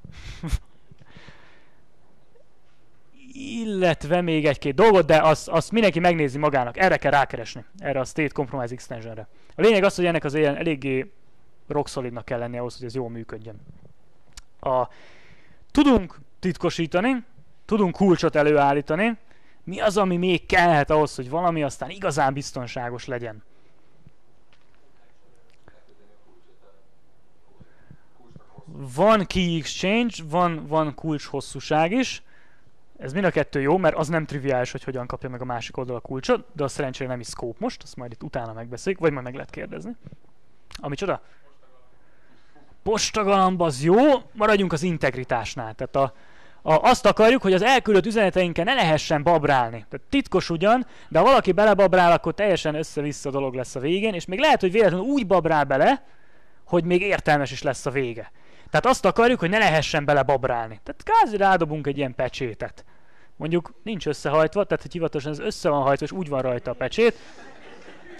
Illetve még egy-két dolgot, de azt mindenki megnézi magának. Erre kell rákeresni, erre a State Compromise Extensionre. A lényeg az, hogy ennek az ilyen eléggé rocksolidnak kell lennie ahhoz, hogy ez jól működjön. Tudunk titkosítani, tudunk kulcsot előállítani. Mi az, ami még kellhet ahhoz, hogy valami aztán igazán biztonságos legyen? Van key exchange, van kulcs hosszúság is. Ez mind a kettő jó, mert az nem triviális, hogy hogyan kapja meg a másik oldal a kulcsot, de az szerencsére nem is scope most, azt majd itt utána megbeszéljük, vagy majd meg lehet kérdezni. Ami csoda? Postagalomb az jó, maradjunk az integritásnál. Tehát azt akarjuk, hogy az elküldött üzeneteinkkel ne lehessen babrálni. Tehát titkos ugyan, de ha valaki belebabrál, akkor teljesen össze-vissza dolog lesz a végén, és még lehet, hogy véletlenül úgy babrál bele, hogy még értelmes is lesz a vége. Tehát azt akarjuk, hogy ne lehessen belebabrálni. Tehát kázi rádobunk egy ilyen pecsétet. Mondjuk nincs összehajtva, tehát hogy hivatalosan ez össze van hajtva, és úgy van rajta a pecsét.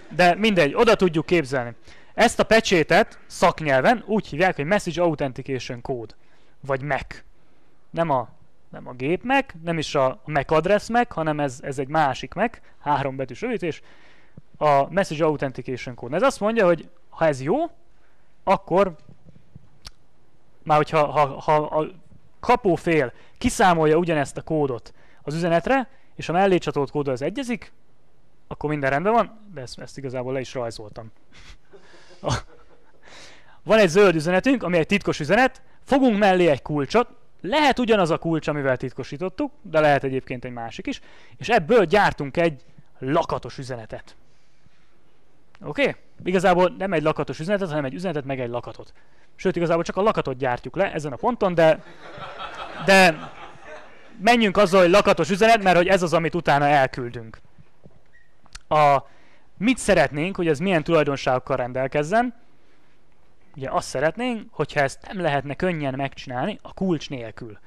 De mindegy, oda tudjuk képzelni. Ezt a pecsétet szaknyelven úgy hívják, hogy Message Authentication Code, vagy MAC. Nem a gép MAC, nem is a MAC address MAC, hanem ez egy másik MAC, három betűs rövidítés. A Message Authentication Code. Ez azt mondja, hogy ha ez jó, akkor... Már hogyha a kapófél kiszámolja ugyanezt a kódot az üzenetre, és ha mellé csatolt kód az egyezik, akkor minden rendben van, de ezt igazából le is rajzoltam. Van egy zöld üzenetünk, ami egy titkos üzenet, fogunk mellé egy kulcsot, lehet ugyanaz a kulcs, amivel titkosítottuk, de lehet egyébként egy másik is, és ebből gyártunk egy lakatos üzenetet. Oké? Okay? Igazából nem egy lakatos üzenetet, hanem egy üzenetet meg egy lakatot. Sőt, igazából csak a lakatot gyártjuk le ezen a ponton, de menjünk azzal, hogy lakatos üzenet, mert hogy ez az, amit utána elküldünk. Mit szeretnénk, hogy ez milyen tulajdonságokkal rendelkezzen? Ugye azt szeretnénk, hogyha ezt nem lehetne könnyen megcsinálni a kulcs nélkül.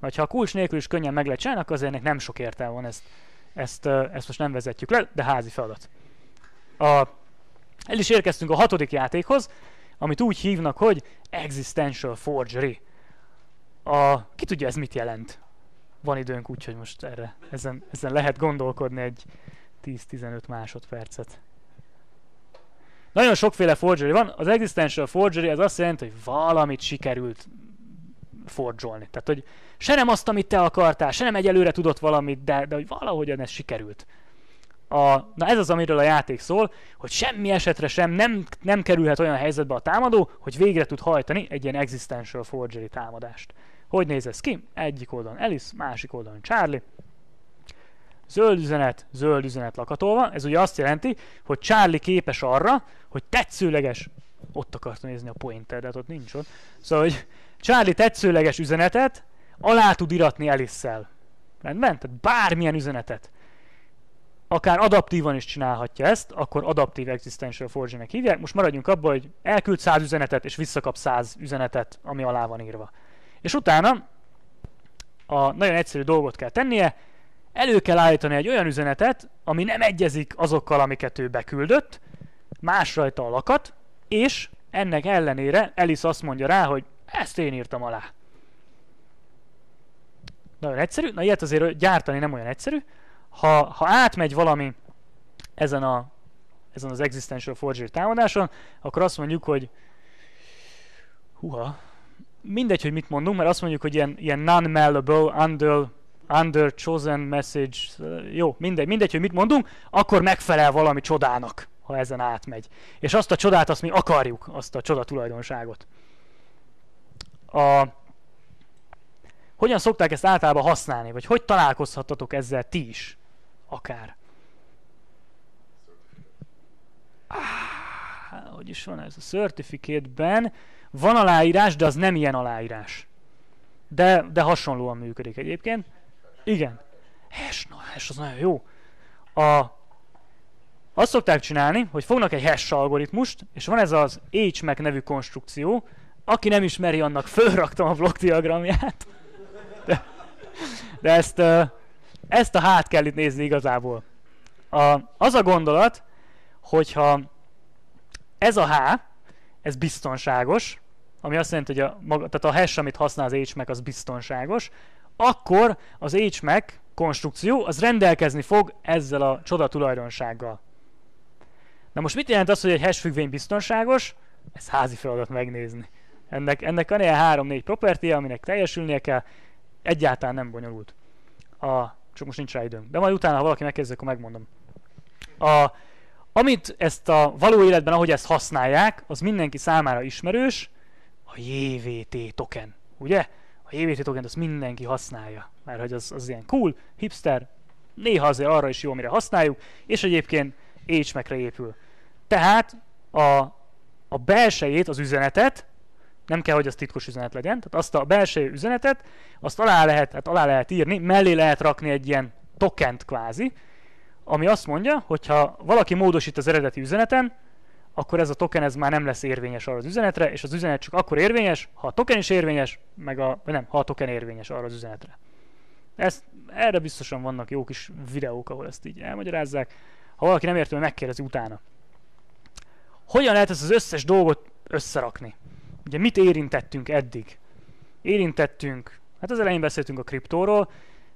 Vagy ha a kulcs nélkül is könnyen meg lehet csinálni, akkor azért ennek nem sok értelme van, ezt most nem vezetjük le, de házi feladat. El is érkeztünk a hatodik játékhoz, amit úgy hívnak, hogy Existential Forgery. Ki tudja, ez mit jelent? Van időnk úgy, hogy most ezen lehet gondolkodni egy 10-15 másodpercet. Nagyon sokféle forgery van. Az Existential Forgery az azt jelenti, hogy valamit sikerült forgeolni. Tehát, hogy se nem azt, amit te akartál, se nem egyelőre tudott valamit, de hogy valahogyan ez sikerült. Na ez az, amiről a játék szól, hogy semmi esetre sem nem kerülhet olyan helyzetbe a támadó, hogy végre tud hajtani egy ilyen Existential Forgery támadást. Hogy néz ez ki? Egyik oldalon Alice, másik oldalon Charlie. Zöld üzenet lakatolva. Ez ugye azt jelenti, hogy Charlie képes arra, hogy tetszőleges... Ott akartam nézni a pointer, de ott nincs ott. Szóval, hogy Charlie tetszőleges üzenetet alá tud iratni Alice-szel. Rendben? Tehát bármilyen üzenetet. Akár adaptívan is csinálhatja ezt, akkor adaptív Existential Forgery-nek hívják. Most maradjunk abban, hogy elküld 100 üzenetet, és visszakap 100 üzenetet, ami alá van írva. És utána a nagyon egyszerű dolgot kell tennie, elő kell állítani egy olyan üzenetet, ami nem egyezik azokkal, amiket ő beküldött, más rajta a lakat, és ennek ellenére Alice azt mondja rá, hogy ezt én írtam alá. Nagyon egyszerű, na ilyet azért gyártani nem olyan egyszerű. Ha átmegy valami ezen az Existential Forgery támadáson, akkor azt mondjuk, hogy mindegy, hogy mit mondunk, mert azt mondjuk, hogy ilyen non-malleable, under chosen message, jó, mindegy, hogy mit mondunk, akkor megfelel valami csodának, ha ezen átmegy. És azt a csodát, azt mi akarjuk, azt a csoda tulajdonságot. Hogyan szokták ezt általában használni, vagy hogy találkozhattatok ezzel ti is, akár? Hogy is van ez a certificate-ben? Van aláírás, de az nem ilyen aláírás. De hasonlóan működik egyébként. Igen. Hash az nagyon jó. Azt szokták csinálni, hogy fognak egy hash algoritmust, és van ez az HMAC nevű konstrukció. Aki nem ismeri, annak fölraktam a blokk diagramját. De ezt a hát kell itt nézni igazából. Az a gondolat, hogyha ez a H, ez biztonságos, ami azt jelenti, hogy tehát a hash, amit használ az HMAC, az biztonságos, akkor az HMAC konstrukció az rendelkezni fog ezzel a csoda tulajdonsággal. Na most mit jelent az, hogy egy hash függvény biztonságos? Ez házi feladat megnézni. Ennek van ilyen 3-4 property-je, aminek teljesülnie kell, egyáltalán nem bonyolult. Csak most nincs rá időnk. De majd utána, ha valaki megkérdezi, akkor megmondom. Amit ezt a való életben, ahogy ezt használják, az mindenki számára ismerős, a JWT token, ugye? A JWT token azt mindenki használja, mert hogy az ilyen cool, hipster, néha azért arra is jó, amire használjuk, és egyébként HMAC-re épül. Tehát a belsejét, az üzenetet, nem kell, hogy az titkos üzenet legyen, tehát azt a belső üzenetet, azt alá lehet írni, mellé lehet rakni egy ilyen tokent kvázi, ami azt mondja, hogy ha valaki módosít az eredeti üzeneten, akkor ez a token ez már nem lesz érvényes arra az üzenetre, és az üzenet csak akkor érvényes, ha a token is érvényes, ha a token érvényes arra az üzenetre. Erre biztosan vannak jó kis videók, ahol ezt így elmagyarázzák. Ha valaki nem érti, megkérdezi utána. Hogyan lehet ezt az összes dolgot összerakni? Ugye mit érintettünk eddig? Érintettünk, hát az elején beszéltünk a kriptóról.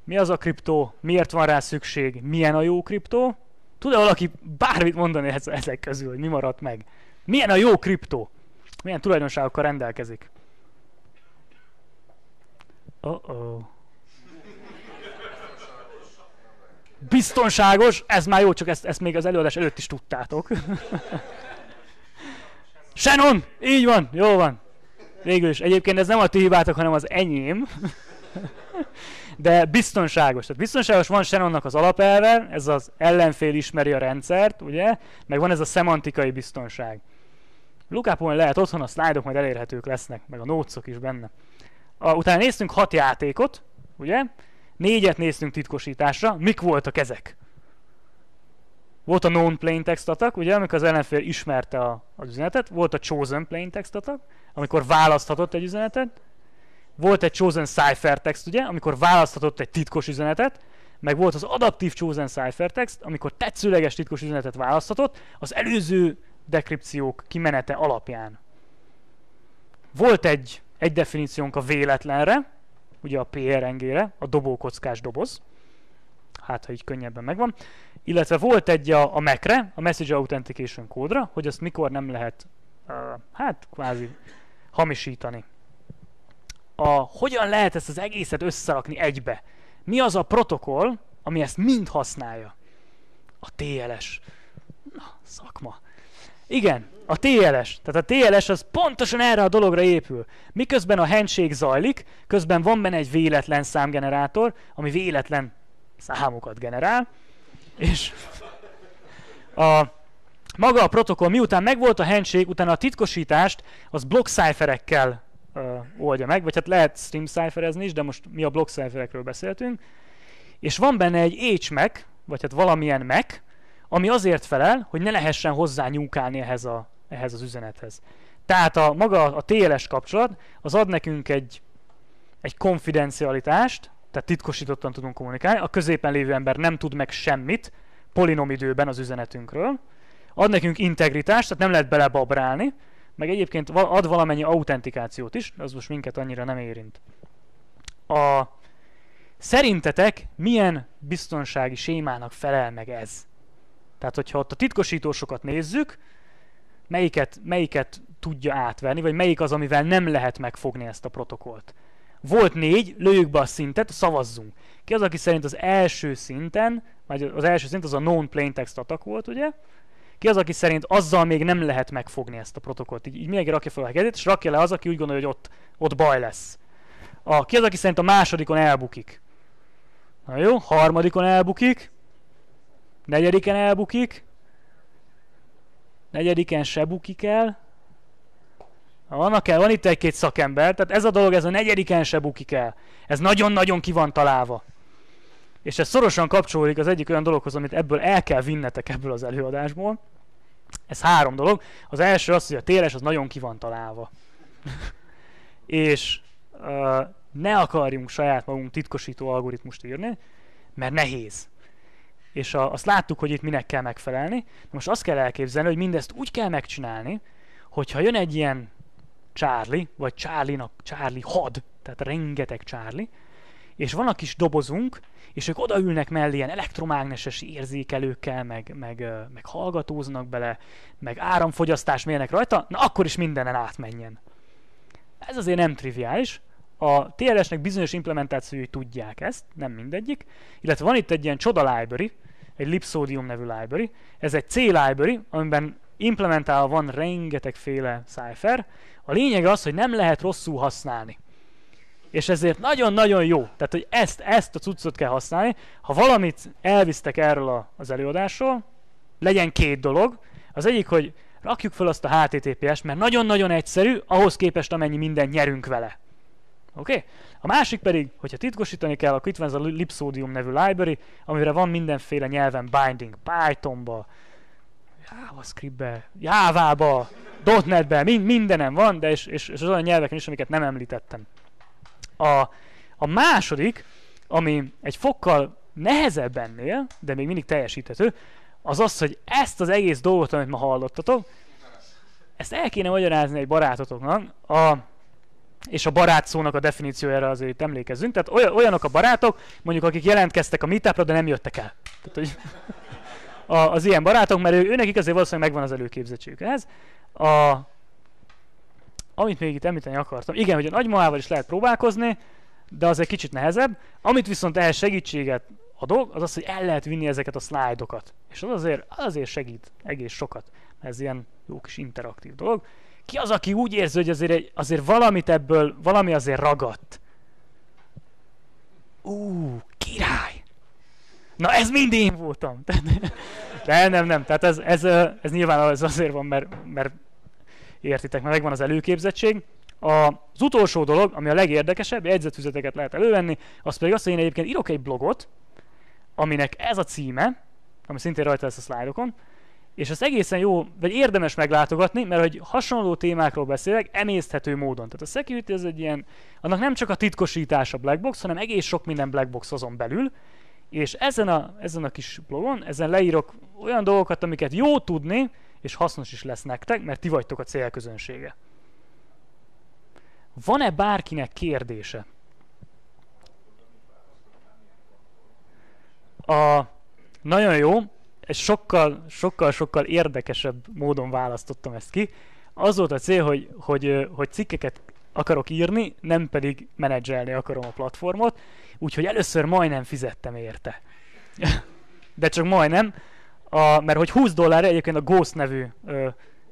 Mi az a kriptó? Miért van rá szükség? Milyen a jó kriptó? Tud-e valaki bármit mondani ezek közül, hogy mi maradt meg? Milyen a jó kriptó? Milyen tulajdonságokkal rendelkezik? Biztonságos, ez már jó, csak ezt még az előadás előtt is tudtátok. Shannon, így van, jó van. Végül is. Egyébként ez nem a ti hibátok, hanem az enyém. De biztonságos. Tehát biztonságos van Shannonnak az alapelve, ez az ellenfél ismeri a rendszert, ugye? Meg van ez a szemantikai biztonság. Lookup-on lehet otthon, a szlájdok majd elérhetők lesznek, meg a nócok is benne. Utána néztünk 6 játékot, ugye? 4-et néztünk titkosításra. Mik voltak ezek? Volt a known plaintext attack, ugye, amikor az ellenfél ismerte az üzenetet. Volt a chosen plaintext attack, amikor választhatott egy üzenetet. Volt egy chosen ciphertext, ugye, amikor választhatott egy titkos üzenetet. Meg volt az adaptív chosen ciphertext, amikor tetszőleges titkos üzenetet választhatott az előző dekripciók kimenete alapján. Volt egy definíciónk a véletlenre, ugye a PRNG-re, a dobókockás doboz, hát ha így könnyebben megvan, illetve volt egy a MAC-re, a Message Authentication kódra, hogy azt mikor nem lehet, hát kvázi hamisítani. Hogyan lehet ezt az egészet összerakni egybe? Mi az a protokoll, ami ezt mind használja? A TLS. Na, szakma. Igen, a TLS. Tehát a TLS az pontosan erre a dologra épül. Miközben a handshake zajlik, közben van benne egy véletlen számgenerátor, ami véletlen számokat generál, és maga a protokoll, miután megvolt a handshake, utána a titkosítást az block cipherekkel oldja meg, vagy hát lehet stream cipherezni is, de most mi a block cipherekről beszéltünk, és van benne egy HMAC, vagy hát valamilyen MAC, ami azért felel, hogy ne lehessen hozzá nyúkálni ehhez az üzenethez. Tehát maga a TLS kapcsolat az ad nekünk egy konfidencialitást, tehát titkosítottan tudunk kommunikálni, a középen lévő ember nem tud meg semmit polinom időben az üzenetünkről, ad nekünk integritást, tehát nem lehet belebabrálni, meg egyébként ad valamennyi autentikációt is, az most minket annyira nem érint. Szerintetek milyen biztonsági sémának felel meg ez? Tehát, hogyha ott a titkosítósokat nézzük, melyiket tudja átverni, vagy melyik az, amivel nem lehet megfogni ezt a protokollt. Volt 4, lőjük be a szintet, szavazzunk. Ki az, aki szerint az első szinten, vagy az első szint az a known plaintext attack volt, ugye? Ki az, aki szerint azzal még nem lehet megfogni ezt a protokollt. Így mindenki rakja fel a kezét, és rakja le az, aki úgy gondolja, hogy ott baj lesz. Ki az, aki szerint a másodikon elbukik. Na jó, harmadikon elbukik. Negyediken elbukik. Negyediken se bukik el. Van itt egy-két szakember, tehát ez a dolog, ez a negyediken se bukik el. Ez nagyon-nagyon ki van találva. És ez szorosan kapcsolódik az egyik olyan dologhoz, amit ebből el kell vinnetek ebből az előadásból. Ez 3 dolog. Az első az, hogy a TLS az nagyon ki van találva. És ne akarjunk saját magunk titkosító algoritmust írni, mert nehéz. És azt láttuk, hogy itt minek kell megfelelni. Most azt kell elképzelni, hogy mindezt úgy kell megcsinálni, hogyha jön egy ilyen Charlie, vagy Charlie had, tehát rengeteg Charlie, és van a kis dobozunk, és ők odaülnek mellé ilyen elektromágneses érzékelőkkel, meg hallgatóznak bele, meg áramfogyasztást mérnek rajta, na akkor is mindenen átmenjen. Ez azért nem triviális. A TLS-nek bizonyos implementációi tudják ezt, nem mindegyik, illetve van itt egy ilyen csoda library, egy libsodium nevű library, ez egy C library, amiben implementálva van rengetegféle cipher. A lényeg az, hogy nem lehet rosszul használni. És ezért nagyon-nagyon jó, tehát hogy ezt a cuccot kell használni. Ha valamit elvisztek erről az előadásról, legyen 2 dolog. Az egyik, hogy rakjuk fel azt a HTTPS-t, mert nagyon-nagyon egyszerű, ahhoz képest amennyi mindent nyerünk vele. Okay? A másik pedig, hogyha titkosítani kell, akkor itt van ez a libsodium nevű library, amire van mindenféle nyelven binding, Pythonba, JavaScriptbe, Java-ba, .NET-be, mindenem van, de és az olyan nyelveken is, amiket nem említettem. A második, ami egy fokkal nehezebb ennél, de még mindig teljesíthető, az az, hogy ezt az egész dolgot, amit ma hallottatok, ezt el kéne magyarázni egy barátotoknak, és a barátszónak a definíciójára azért itt emlékezzünk, tehát olyanok a barátok, mondjuk akik jelentkeztek a meetupra, de nem jöttek el. Tehát, hogy az ilyen barátok, mert őnekik azért valószínűleg megvan az előképzettségük ehhez. Amit még itt említeni akartam, igen, hogy a nagymamával is lehet próbálkozni, de az egy kicsit nehezebb. Amit viszont ehhez segítséget a dolog az az, hogy el lehet vinni ezeket a szlájdokat. És az azért segít egész sokat, mert ez ilyen jó kis interaktív dolog. Ki az, aki úgy érzi, hogy azért valamit ebből, valami azért ragadt? Király! Na ez mind én voltam! Nem. Tehát ez nyilván ez azért van, mert értitek, mert megvan az előképzettség. Az utolsó dolog, ami a legérdekesebb, jegyzetfüzeteket lehet elővenni, az pedig az, hogy én egyébként írok egy blogot, aminek ez a címe, ami szintén rajta lesz a szlájdokon, és ezt egészen jó, vagy érdemes meglátogatni, mert hogy hasonló témákról beszélek, emészthető módon. Tehát a security az egy ilyen, annak nem csak a titkosítás a blackbox, hanem egész sok minden blackbox azon belül, és ezen a kis blogon, ezen leírok olyan dolgokat, amiket jó tudni, és hasznos is lesz nektek, mert ti vagytok a célközönsége. Van-e bárkinek kérdése? Nagyon jó, sokkal érdekesebb módon választottam ezt ki. Az volt a cél, hogy cikkeket akarok írni, nem pedig menedzselni akarom a platformot, úgyhogy először majdnem fizettem érte. De csak majdnem, mert hogy $20 egyébként a Ghost nevű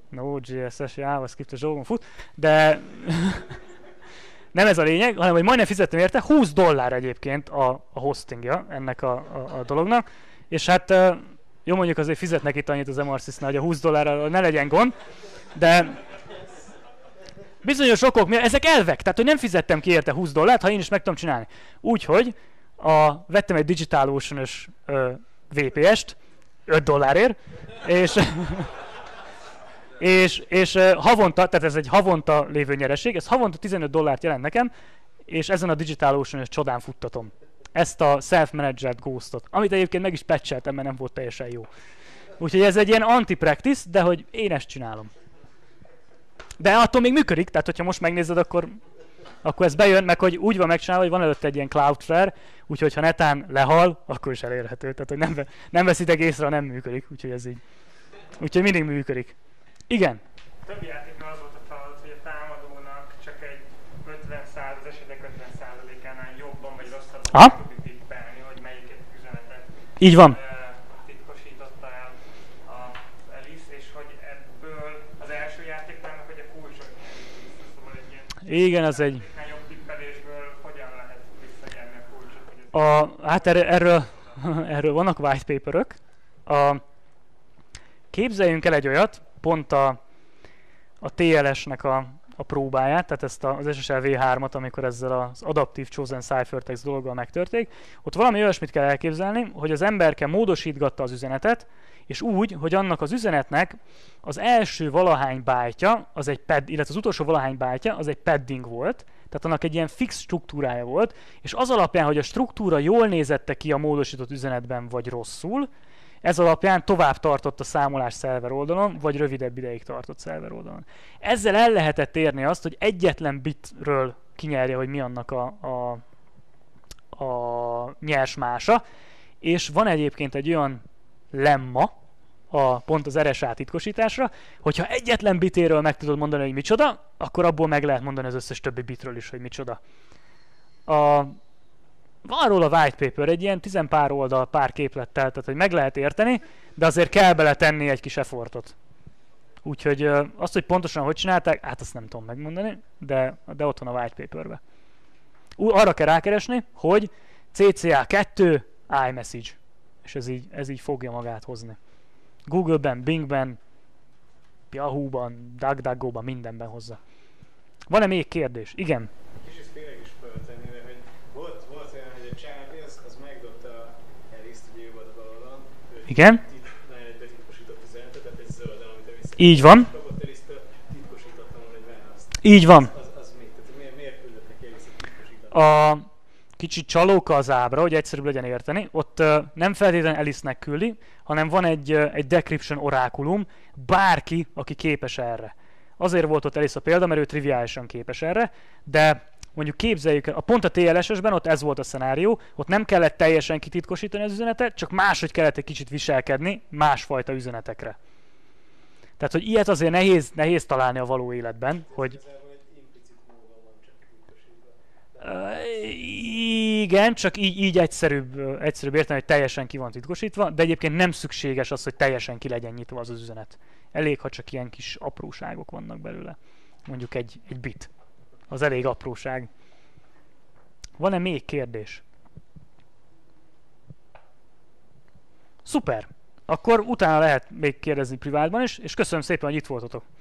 Node.js-es JavaScript-es dolgon fut, de nem ez a lényeg, hanem hogy majdnem fizettem érte, $20 egyébként a hostingja ennek a dolognak, és hát jó, mondjuk azért fizetnek itt annyit az Emarsysnál, hogy a $20 ne legyen gond, de bizonyos okok miatt, ezek elvek, tehát hogy nem fizettem ki érte $20, ha én is meg tudom csinálni. Úgyhogy vettem egy DigitalOcean-ös VPS-t, $5-ért, és havonta, tehát ez egy havonta lévő nyereség, ez havonta $15 jelent nekem, és ezen a DigitalOcean-ös csodán futtatom. Ezt a self-managed Ghostot, amit egyébként meg is patcheltem, mert nem volt teljesen jó. Úgyhogy ez egy ilyen anti-practice, de hogy én ezt csinálom. De attól még működik, tehát hogyha most megnézed, akkor ez bejön, meg hogy úgy van megcsinálva, hogy van előtte egy ilyen Cloudflare, úgyhogy ha netán lehal, akkor is elérhető. Tehát hogy nem veszitek észre, ha nem működik, úgyhogy ez így. Úgyhogy mindig működik. Igen. A többi játékban az volt a feladat, hogy a támadónak csak egy 50% esetek 50%-ánál jobban vagy rosszabban tudjuk tippelni, hogy melyik üzenetet. Így van. Igen, az egy... Hát erről vannak white paperök. Képzeljünk el egy olyat, pont a TLS-nek a próbáját, tehát ezt az SSL V3-at, amikor ezzel az adaptív chosen ciphertext dologgal megtörték. Ott valami olyasmit kell elképzelni, hogy az emberke módosítgatta az üzenetet, és úgy, hogy annak az üzenetnek az első valahány byte-ja, illetve az utolsó valahány byte-ja, az egy padding volt, tehát annak egy ilyen fix struktúrája volt, és az alapján, hogy a struktúra jól nézette ki a módosított üzenetben, vagy rosszul, ez alapján tovább tartott a számolás szerver oldalon, vagy rövidebb ideig tartott szerver oldalon. Ezzel el lehetett érni azt, hogy egyetlen bitről kinyerje, hogy mi annak a nyersmása, és van egyébként egy olyan lemma, pont az RSA titkosításra, hogyha egyetlen bitéről meg tudod mondani, hogy micsoda, akkor abból meg lehet mondani az összes többi bitről is, hogy micsoda. Van róla a white paper, egy ilyen 10 pár oldal, pár képlettel, tehát hogy meg lehet érteni, de azért kell beletenni egy kis effortot. Úgyhogy azt, hogy pontosan hogy csinálták, hát azt nem tudom megmondani, de ott van a white paperbe. Arra kell rákeresni, hogy CCA2 iMessage, és ez így fogja magát hozni. Google-ben, Bing-ben, Yahoo-ban, DuckDuckGo-ban, mindenben hozza. Van-e még kérdés? Igen. Kicsit félek is feltenni, de hogy volt olyan, hogy a Charles az megdobta Alice-t, hogy ő volt a valóban. Igen. Nagyon betitkosított üzenetet, tehát egy zöld, amit ő vissza. Így van. Dobott Alice-től, titkosítottam volna, hogy választ. Így van. Az mit? Tehát miért küldött neki Alice-t titkosítani? Kicsit csalóka az ábra, hogy egyszerűbb legyen érteni. Ott nem feltétlenül Alice-nek küldi, hanem van egy decryption orákulum, bárki, aki képes erre. Azért volt ott Alice a példa, mert ő triviálisan képes erre, de mondjuk képzeljük, pont a TLS-esben ott ez volt a szenárió, ott nem kellett teljesen kititkosítani az üzenetet, csak máshogy kellett egy kicsit viselkedni másfajta üzenetekre. Tehát, hogy ilyet azért nehéz találni a való életben, hogy... Igen, csak így egyszerűbb érteni, hogy teljesen ki van titkosítva, de egyébként nem szükséges az, hogy teljesen ki legyen nyitva az üzenet. Elég, ha csak ilyen kis apróságok vannak belőle. Mondjuk egy bit. Az elég apróság. Van-e még kérdés? Szuper! Akkor utána lehet még kérdezni privátban is, és köszönöm szépen, hogy itt voltatok.